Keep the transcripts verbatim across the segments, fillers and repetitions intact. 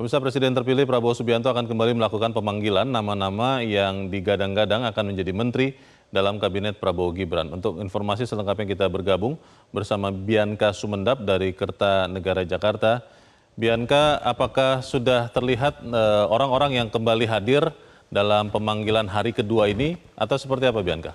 Pemirsa, Presiden terpilih Prabowo Subianto akan kembali melakukan pemanggilan nama-nama yang digadang-gadang akan menjadi menteri dalam kabinet Prabowo-Gibran. Untuk informasi selengkapnya kita bergabung bersama Bianca Sumendap dari Kertanegara, Jakarta. Bianca, apakah sudah terlihat orang-orang yang kembali hadir dalam pemanggilan hari kedua ini atau seperti apa, Bianca?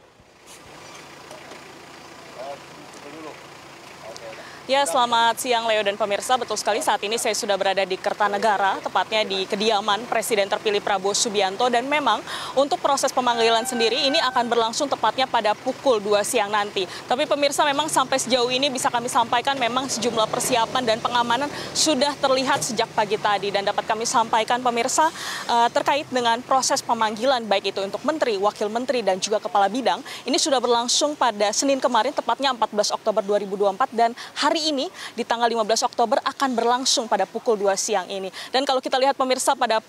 Ya, selamat siang Leo dan pemirsa. Betul sekali, saat ini saya sudah berada di Kertanegara, tepatnya di kediaman Presiden terpilih Prabowo Subianto, dan memang untuk proses pemanggilan sendiri ini akan berlangsung tepatnya pada pukul dua siang nanti. Tapi pemirsa, memang sampai sejauh ini bisa kami sampaikan memang sejumlah persiapan dan pengamanan sudah terlihat sejak pagi tadi, dan dapat kami sampaikan pemirsa eh, terkait dengan proses pemanggilan baik itu untuk menteri, wakil menteri dan juga kepala bidang. Ini sudah berlangsung pada Senin kemarin tepatnya empat belas Oktober dua ribu dua puluh empat, dan hari Hari ini di tanggal lima belas Oktober akan berlangsung pada pukul dua siang ini. Dan kalau kita lihat pemirsa, pada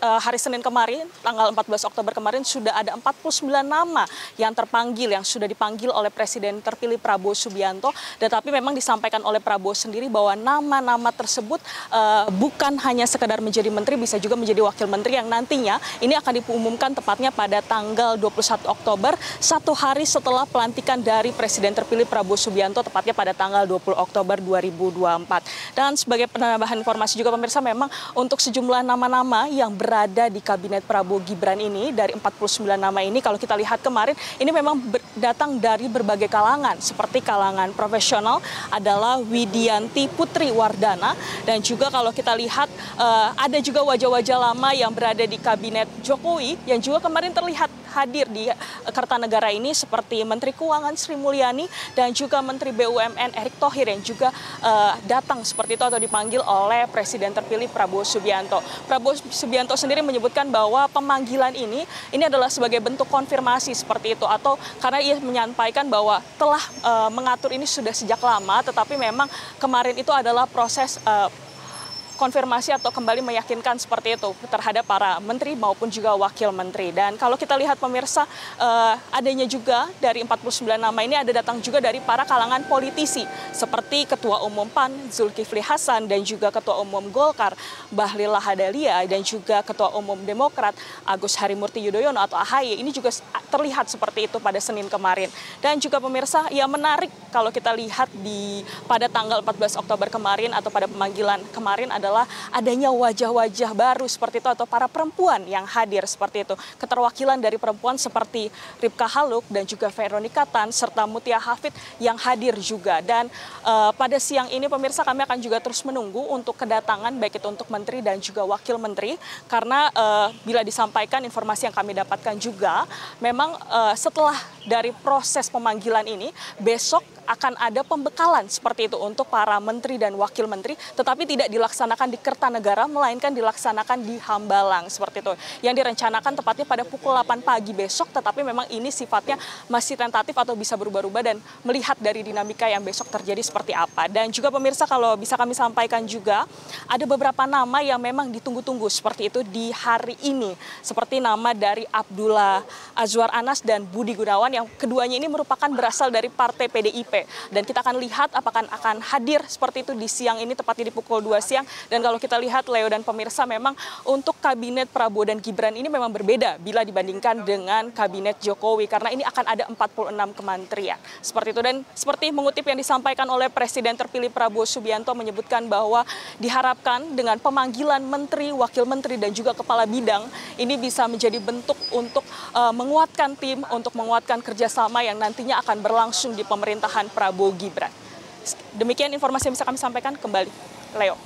hari Senin kemarin, tanggal empat belas Oktober kemarin, sudah ada empat puluh sembilan nama yang terpanggil, yang sudah dipanggil oleh Presiden terpilih Prabowo Subianto. Tetapi memang disampaikan oleh Prabowo sendiri bahwa nama-nama tersebut uh, bukan hanya sekedar menjadi menteri, bisa juga menjadi wakil menteri yang nantinya ini akan diumumkan tepatnya pada tanggal dua puluh satu Oktober, satu hari setelah pelantikan dari Presiden terpilih Prabowo Subianto, tepatnya pada tanggal dua puluh Oktober dua ribu dua puluh empat. Dan sebagai penambahan informasi juga pemirsa, memang untuk sejumlah nama-nama yang ber berada di kabinet Prabowo-Gibran ini, dari empat puluh sembilan nama ini, kalau kita lihat kemarin ini memang ber, datang dari berbagai kalangan, seperti kalangan profesional adalah Widiyanti Putri Wardana, dan juga kalau kita lihat uh, ada juga wajah-wajah lama yang berada di kabinet Jokowi yang juga kemarin terlihat hadir di Kertanegara ini, seperti Menteri Keuangan Sri Mulyani dan juga Menteri B U M N Erick Thohir yang juga uh, datang seperti itu atau dipanggil oleh Presiden terpilih Prabowo Subianto. Prabowo Subianto sendiri menyebutkan bahwa pemanggilan ini ini adalah sebagai bentuk konfirmasi seperti itu, atau karena ia menyampaikan bahwa telah uh, mengatur ini sudah sejak lama, tetapi memang kemarin itu adalah proses uh, konfirmasi atau kembali meyakinkan seperti itu terhadap para menteri maupun juga wakil menteri. Dan kalau kita lihat pemirsa, eh, adanya juga dari empat puluh sembilan nama ini ada datang juga dari para kalangan politisi seperti Ketua Umum P A N Zulkifli Hasan dan juga Ketua Umum Golkar Bahlil Lahadalia dan juga Ketua Umum Demokrat Agus Harimurti Yudhoyono atau A H Y. Ini juga terlihat seperti itu pada Senin kemarin. Dan juga pemirsa, yang menarik kalau kita lihat di pada tanggal empat belas Oktober kemarin atau pada pemanggilan kemarin adalah adalah adanya wajah-wajah baru seperti itu, atau para perempuan yang hadir seperti itu. Keterwakilan dari perempuan seperti Ribka Haluk dan juga Veronika Tan serta Mutia Hafid yang hadir juga. Dan uh, pada siang ini pemirsa, kami akan juga terus menunggu untuk kedatangan baik itu untuk menteri dan juga wakil menteri, karena uh, bila disampaikan informasi yang kami dapatkan juga memang uh, setelah dari proses pemanggilan ini besok akan ada pembekalan seperti itu untuk para menteri dan wakil menteri, tetapi tidak dilaksanakan di Kertanegara, melainkan dilaksanakan di Hambalang seperti itu, yang direncanakan tepatnya pada pukul delapan pagi besok. Tetapi memang ini sifatnya masih tentatif atau bisa berubah-ubah dan melihat dari dinamika yang besok terjadi seperti apa. Dan juga pemirsa, kalau bisa kami sampaikan juga ada beberapa nama yang memang ditunggu-tunggu seperti itu di hari ini, seperti nama dari Abdullah Azwar Anas dan Budi Gunawan, yang keduanya ini merupakan berasal dari Partai P D I P. Dan kita akan lihat apakah akan hadir seperti itu di siang ini, tepatnya di pukul dua siang. Dan kalau kita lihat Leo dan pemirsa, memang untuk kabinet Prabowo dan Gibran ini memang berbeda bila dibandingkan dengan kabinet Jokowi, karena ini akan ada empat puluh enam kementerian seperti itu. Dan seperti mengutip yang disampaikan oleh Presiden terpilih Prabowo Subianto, menyebutkan bahwa diharapkan dengan pemanggilan menteri, wakil menteri dan juga kepala bidang ini bisa menjadi bentuk untuk uh, menguatkan tim, untuk menguatkan kerjasama yang nantinya akan berlangsung di pemerintahan Prabowo Gibran. Demikian informasi yang bisa kami sampaikan. Kembali, Leo.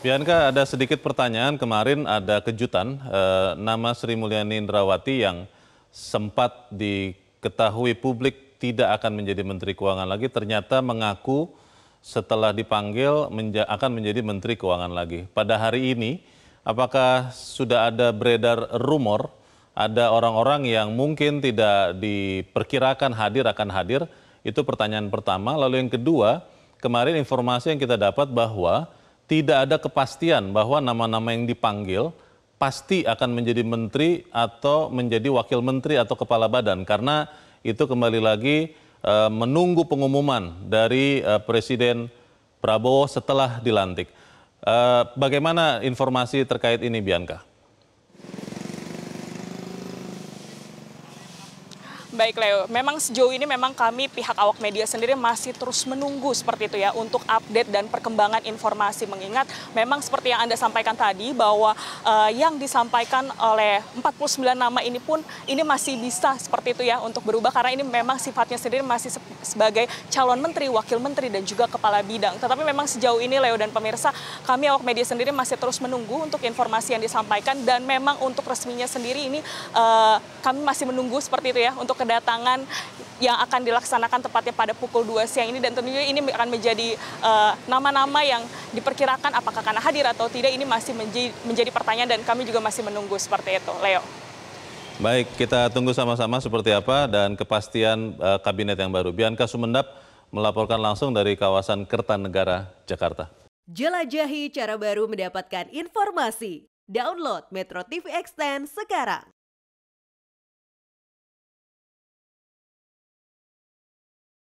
Bianca, ada sedikit pertanyaan. Kemarin ada kejutan, eh, nama Sri Mulyani Indrawati yang sempat diketahui publik tidak akan menjadi Menteri Keuangan lagi, ternyata mengaku setelah dipanggil menja- akan menjadi Menteri Keuangan lagi. Pada hari ini, apakah sudah ada beredar rumor, ada orang-orang yang mungkin tidak diperkirakan hadir akan hadir? Itu pertanyaan pertama. Lalu yang kedua, kemarin informasi yang kita dapat bahwa tidak ada kepastian bahwa nama-nama yang dipanggil pasti akan menjadi menteri atau menjadi wakil menteri atau kepala badan. Karena itu kembali lagi e, menunggu pengumuman dari e, Presiden Prabowo setelah dilantik. Uh, bagaimana informasi terkait ini, Bianca? Baik Leo, memang sejauh ini memang kami pihak awak media sendiri masih terus menunggu seperti itu ya untuk update dan perkembangan informasi, mengingat memang seperti yang Anda sampaikan tadi bahwa uh, yang disampaikan oleh empat puluh sembilan nama ini pun ini masih bisa seperti itu ya untuk berubah karena ini memang sifatnya sendiri masih se sebagai calon menteri, wakil menteri dan juga kepala bidang. Tetapi memang sejauh ini Leo dan pemirsa, kami awak media sendiri masih terus menunggu untuk informasi yang disampaikan dan memang untuk resminya sendiri ini uh, kami masih menunggu seperti itu ya untuk kedatangan yang akan dilaksanakan tepatnya pada pukul dua siang ini, dan tentunya ini akan menjadi nama-nama uh, yang diperkirakan apakah akan hadir atau tidak, ini masih menjadi, menjadi pertanyaan dan kami juga masih menunggu seperti itu, Leo. Baik, kita tunggu sama-sama seperti apa dan kepastian uh, kabinet yang baru. Bianca Sumendap melaporkan langsung dari kawasan Kertanegara, Jakarta. Jelajahi cara baru mendapatkan informasi. Download Metro T V Extend sekarang.